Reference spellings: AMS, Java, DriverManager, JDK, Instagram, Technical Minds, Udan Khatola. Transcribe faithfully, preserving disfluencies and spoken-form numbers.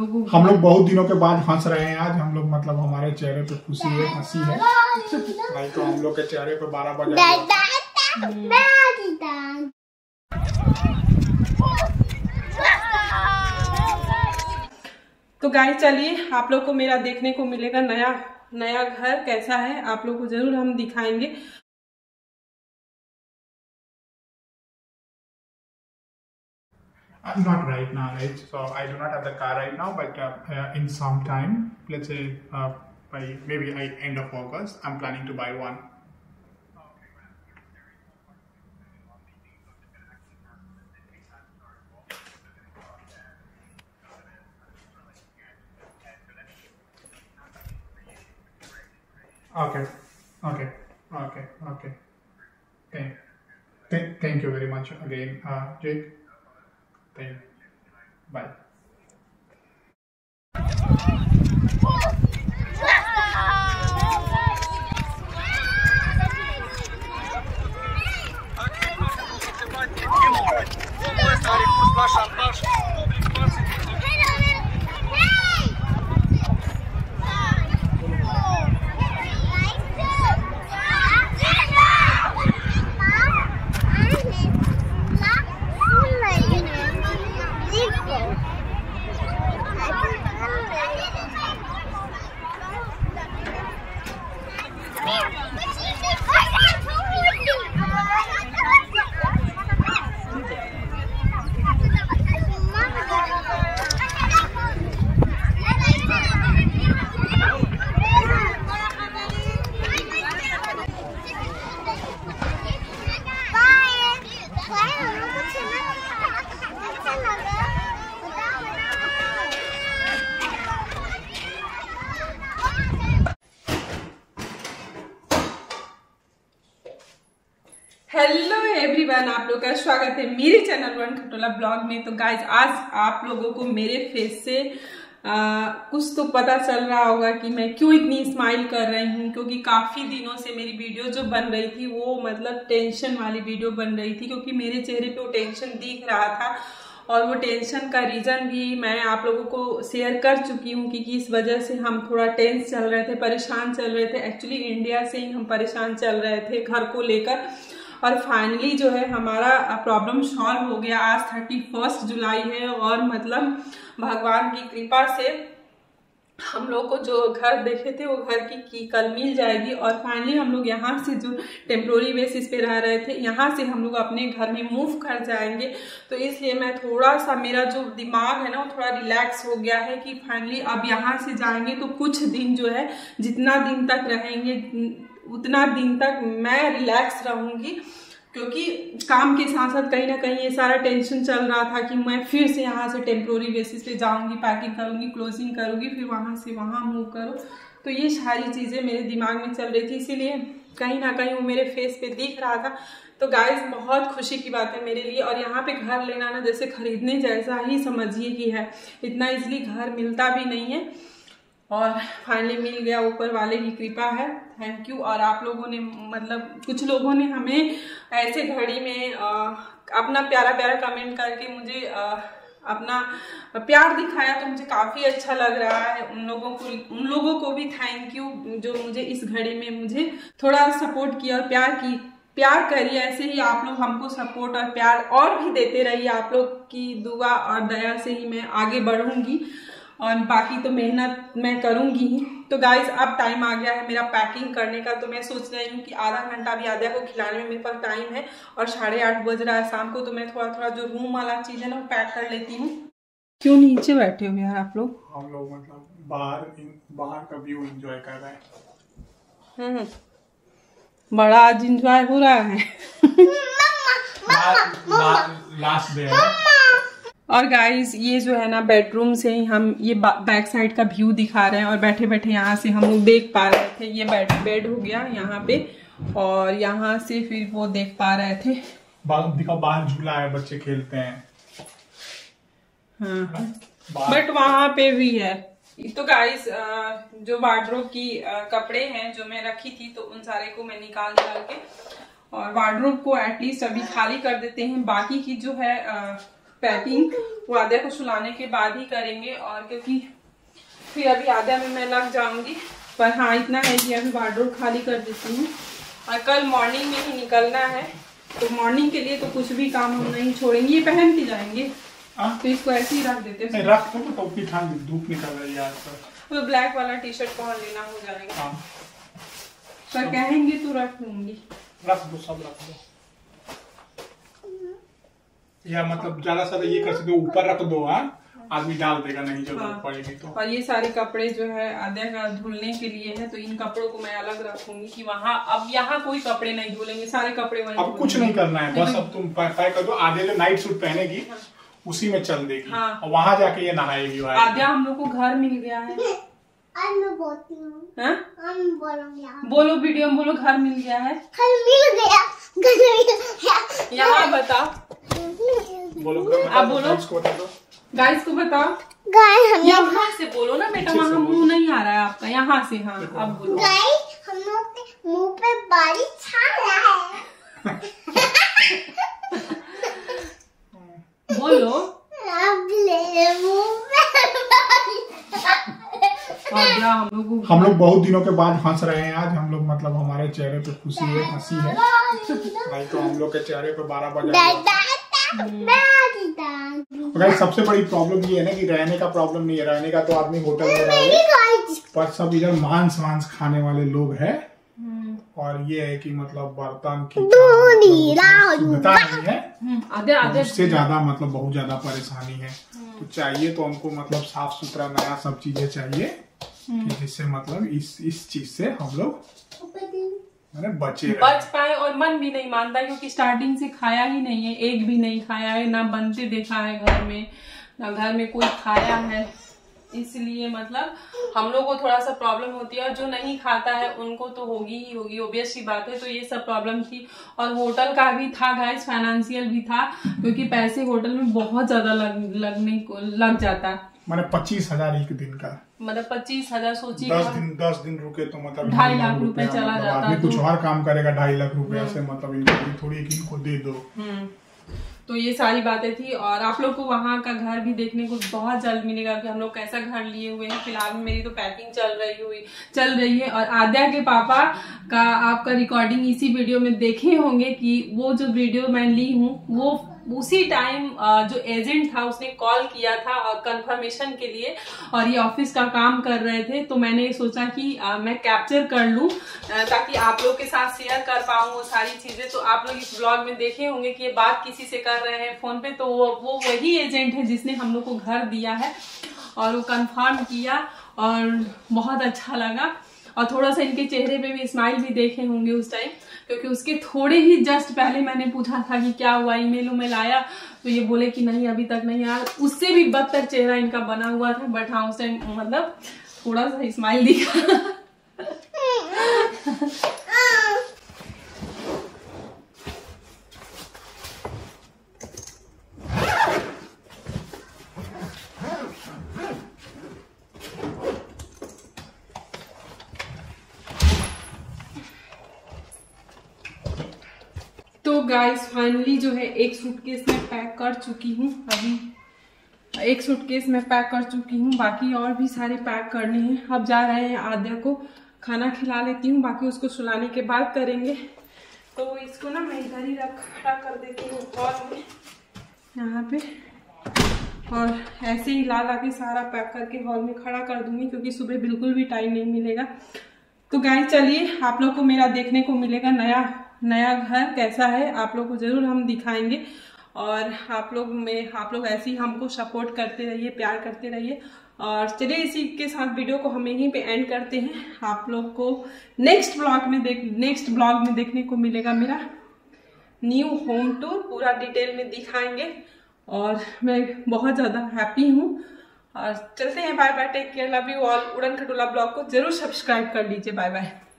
हम लोग बहुत दिनों के बाद हंस रहे हैं। आज हम लोग मतलब हमारे चेहरे पे खुशी है, हंसी है, नहीं तो हम लोग के चेहरे पे बारह बजे। तो गाइस चलिए, आप लोग को मेरा देखने को मिलेगा नया नया घर कैसा है, आप लोग को जरूर हम दिखाएंगे। I'm not right now, right? So I do not have the car right now, but uh, uh, in some time, let's say uh, by maybe I end of August, I'm planning to buy one. Okay, okay, okay, okay. Thank, th thank you very much again, uh, Jake. Bye. Hello everyone, आप लोग का स्वागत है मेरे channel उडन खटोला blog में। तो guys, आज आप लोगों को मेरे फेस से आ, कुछ तो पता चल रहा होगा कि मैं क्यों इतनी स्माइल कर रही हूँ, क्योंकि काफ़ी दिनों से मेरी वीडियो जो बन रही थी वो मतलब टेंशन वाली वीडियो बन रही थी, क्योंकि मेरे चेहरे पे वो टेंशन दिख रहा था। और वो टेंशन का रीज़न भी मैं आप लोगों को शेयर कर चुकी हूँ कि किस वजह से हम थोड़ा टेंस चल रहे थे, परेशान चल रहे थे। एक्चुअली इंडिया से ही हम परेशान चल रहे थे घर को लेकर, और फाइनली जो है हमारा प्रॉब्लम सॉल्व हो गया। आज थर्टी फर्स्ट जुलाई है और मतलब भगवान की कृपा से हम लोग को जो घर देखे थे वो घर की, की कल मिल जाएगी। और फाइनली हम लोग यहाँ से जो टेम्प्रोरी बेसिस पे रह रहे थे, यहाँ से हम लोग अपने घर में मूव कर जाएंगे। तो इसलिए मैं थोड़ा सा, मेरा जो दिमाग है ना वो थोड़ा रिलैक्स हो गया है कि फाइनली अब यहाँ से जाएंगे। तो कुछ दिन जो है, जितना दिन तक रहेंगे उतना दिन तक मैं रिलैक्स रहूँगी, क्योंकि काम के साथ साथ कहीं ना कहीं ये सारा टेंशन चल रहा था कि मैं फिर से यहाँ से टेम्प्रोरी बेसिस पे जाऊँगी, पैकिंग करूँगी, क्लोजिंग करूँगी, फिर वहाँ से वहाँ मूव करो। तो ये सारी चीज़ें मेरे दिमाग में चल रही थी, इसीलिए कहीं ना कहीं वो मेरे फेस पे दिख रहा था। तो गाइस, बहुत खुशी की बात है मेरे लिए। और यहाँ पे घर लेना ना जैसे खरीदने जैसा ही समझिए कि है, इतना ईजिली घर मिलता भी नहीं है, और फाइनली मिल गया। ऊपर वाले की कृपा है, थैंक यू। और आप लोगों ने मतलब कुछ लोगों ने हमें ऐसे घड़ी में आ, अपना प्यारा प्यारा कमेंट करके मुझे आ, अपना प्यार दिखाया, तो मुझे काफ़ी अच्छा लग रहा है। उन लोगों को उन लोगों को भी थैंक यू जो मुझे इस घड़ी में मुझे थोड़ा सपोर्ट किया और प्यार की प्यार करिए। ऐसे ही आप लोग हमको सपोर्ट और प्यार और भी देते रहिए। आप लोग की दुआ और दया से ही मैं आगे बढ़ूँगी, और बाकी तो मेहनत मैं करूँगी। तो गाइज, अब टाइम आ गया है मेरा पैकिंग करने का। तो मैं सोच रही हूँ कि आधा घंटा भी आद्या को खिलाने में मेरे पास टाइम है, और साढ़े आठ बज रहा है शाम को। तो मैं थोड़ा थोड़ा जो रूम वाला चीज़ है ना वो पैक कर लेती हूँ। क्यों नीचे बैठे हो यार आप लोग? हम लोग मतलब बाहर बाहर का व्यू एंजॉय कर रहे हैं। बड़ा आज इंजॉय हो रहा है। Last day. और गाइज, ये जो है ना बेडरूम से ही हम ये बैक साइड का व्यू दिखा रहे हैं, और बैठे बैठे यहाँ से हम लोग देख पा रहे थे। ये बेड बेड हो गया यहाँ पे, और यहाँ से फिर वो देख पा रहे थे। देखा बाहर झूला है, बच्चे खेलते हैं। हाँ, बट वहाँ पे भी है। तो गाइज, जो वार्डरोब की कपड़े हैं जो मैं रखी थी, तो उन सारे को मैं निकाल निकाल के और वार्डरोब को एटलीस्ट अभी खाली कर देते हैं। बाकी की जो है पैकिंग वो आधा को सुलाने के बाद ही करेंगे, और क्योंकि फिर अभी आधा में मैं लग जाऊंगी। पर हाँ इतना है कि अभी वार्डरोब खाली कर देती हूँ और कल मॉर्निंग में ही निकलना है, तो मॉर्निंग के लिए तो कुछ भी काम हम नहीं छोड़ेंगे। ये पहन के जाएंगे आ? तो इसको ऐसे ही रख देते हैं, रख दो टोपी ठंड धूप निकल रही है तो ब्लैक वाला टी शर्ट पहन लेना हो जाएगा। हाँ। पर कहेंगे तो रख लूंगी, रख दो सब रख दो, या मतलब ज्यादा से ज्यादा ये कर सकते हो ऊपर रख दो, आदमी डाल देगा नहीं जब हाँ। पड़ेगी तो। और ये सारे कपड़े जो है आधे का धुलने के लिए है, तो इन कपड़ों को मैं अलग रखूंगी कि वहाँ अब यहाँ कोई कपड़े नहीं धुलेंगे, सारे कपड़े वहीं अब कुछ नहीं करना है, बस अब तुम पैक कर दो। आधे जो नाइट सूट पहनेगी हाँ। उसी में चल देगी हाँ। और वहाँ जाके ये नहाएगी। आधा हम लोग को घर मिल गया है, बोलो वीडियो में बोलो घर मिल गया है, यहाँ बताओ बोलो आप बोलो गाइस को बताओ, यहाँ से बोलो ना बेटा, वहाँ मुंह नहीं आ रहा है आपका, यहाँ से हाँ अब बोलो। गाइस हम लोग के मुंह पे बारिश छा रहा है बोलो हम लोग हम लोग बहुत दिनों के बाद हंस रहे हैं। आज हम लोग मतलब हमारे चेहरे पे खुशी है, हंसी है, नहीं तो हम लोग के चेहरे पे बारह बजे। गाइस सबसे बड़ी प्रॉब्लम ये है ना कि रहने का प्रॉब्लम नहीं है, रहने का तो आदमी होटल में रहे, पर सब इधर मांस वांस खाने वाले लोग हैं, और ये है कि मतलब बर्तन की शुद्धता नहीं है, उससे ज्यादा मतलब बहुत ज्यादा परेशानी है। तो चाहिए तो हमको मतलब साफ सुथरा नया सब चीजें चाहिए, जिससे मतलब इस इस चीज से हम लोग मैंने बचे बच पाए। और मन भी नहीं मानता क्योंकि स्टार्टिंग से खाया ही नहीं है, एक भी नहीं खाया है, ना बनते देखा है घर में, ना घर में कोई खाया है, इसलिए मतलब हम लोग को थोड़ा सा प्रॉब्लम होती है। और जो नहीं खाता है उनको तो होगी ही होगी, ऑब्वियस सी बात है। तो ये सब प्रॉब्लम थी, और होटल का भी था गाइस, फाइनेंशियल भी था, क्योंकि पैसे होटल में बहुत ज्यादा लग, लगने को लग जाता, मैंने पच्चीस हजार एक दिन का, मतलब पच्चीस हजार सोचिए दस दिन दस दिन रुके तो मतलब ढाई लाख रुपए चला मतलब जाता, कुछ और काम करेगा ढाई लाख रुपया से मतलब इनको थोड़ी इनको दे दो। तो ये सारी बातें थी, और आप लोग को वहाँ का घर भी देखने को बहुत जल्द मिलेगा कि हम लोग कैसा घर लिए हुए हैं। फिलहाल मेरी तो पैकिंग चल रही हुई चल रही है, और आद्या के पापा का आपका रिकॉर्डिंग इसी वीडियो में देखे होंगे कि वो जो वीडियो मैं ली हूँ वो उसी टाइम जो एजेंट था उसने कॉल किया था और कंफर्मेशन के लिए, और ये ऑफिस का काम कर रहे थे, तो मैंने सोचा कि मैं कैप्चर कर लूं ताकि आप लोग के साथ शेयर कर पाऊं वो सारी चीजें। तो आप लोग इस ब्लॉग में देखे होंगे कि ये बात किसी से कर रहे हैं फोन पे, तो वो वो वही एजेंट है जिसने हम लोग को घर दिया है, और वो कंफर्म किया और बहुत अच्छा लगा। और थोड़ा सा इनके चेहरे पे भी स्माइल भी देखे होंगे उस टाइम, क्योंकि उसके थोड़े ही जस्ट पहले मैंने पूछा था कि क्या हुआ ईमेल उमेल आया, तो ये बोले कि नहीं अभी तक नहीं आया, उससे भी बदतर चेहरा इनका बना हुआ था। बट हाँ उस टाइम मतलब थोड़ा सा स्माइल दिखा गाइस। फाइनली जो है एक सूटकेस में पैक कर चुकी हूँ, अभी एक सूटकेस में पैक कर चुकी हूँ, बाकी और भी सारे पैक करने हैं। अब जा रहे हैं आद्या को खाना खिला लेती हूँ, बाकी उसको सुलाने के बाद करेंगे। तो इसको ना मैं इधर ही रख खड़ा कर देती हूँ हॉल में यहाँ पे, और ऐसे ही ला ला के सारा पैक करके हॉल में खड़ा कर दूँगी, क्योंकि सुबह बिल्कुल भी टाइम नहीं मिलेगा। तो गाइस चलिए आप लोग को मेरा देखने को मिलेगा नया नया घर कैसा है, आप लोग को जरूर हम दिखाएंगे, और आप लोग में आप लोग ऐसे ही हमको सपोर्ट करते रहिए, प्यार करते रहिए। और चलिए इसी के साथ वीडियो को हम यहीं पे एंड करते हैं। आप लोग को नेक्स्ट ब्लॉग में देख नेक्स्ट ब्लॉग में देखने को मिलेगा मेरा न्यू होम टूर, पूरा डिटेल में दिखाएंगे, और मैं बहुत ज़्यादा हैप्पी हूँ। और चलते हैं, bye bye, take care, love you all. Udan Khatola blog को जरूर सब्सक्राइब कर लीजिए, बाय बाय।